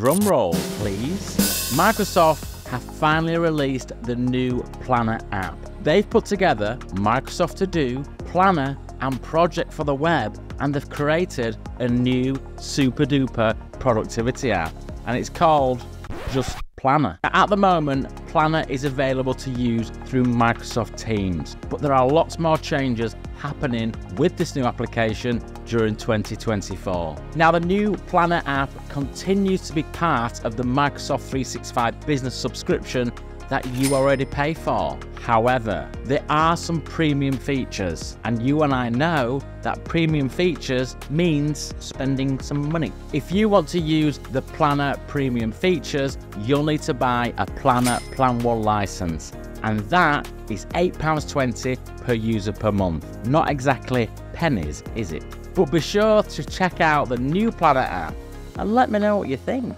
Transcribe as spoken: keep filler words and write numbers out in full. Drum roll, please. Microsoft have finally released the new Planner app. They've put together Microsoft To Do, Planner, and Project for the Web, and they've created a new super duper productivity app, and it's called Just Planner. At the moment, Planner is available to use through Microsoft Teams, but there are lots more changes happening with this new application during twenty twenty-four. Now, the new Planner app continues to be part of the Microsoft three sixty-five business subscription that you already pay for. However, there are some premium features, and you and I know that premium features means spending some money. If you want to use the Planner premium features, you'll need to buy a Planner Plan One license, and that is eight pounds twenty per user per month. Not exactly pennies, is it? But be sure to check out the new Planner app and let me know what you think.